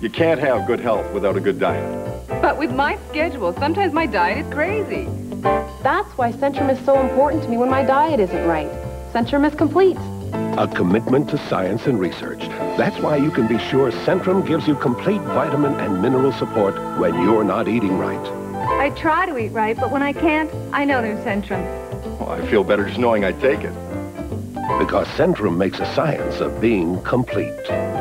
You can't have good health without a good diet. But with my schedule, sometimes my diet is crazy. That's why Centrum is so important to me when my diet isn't right. Centrum is complete. A commitment to science and research. That's why you can be sure Centrum gives you complete vitamin and mineral support when you're not eating right. I try to eat right, but when I can't, I know there's Centrum. Well, I feel better just knowing I take it. Because Centrum makes a science of being complete.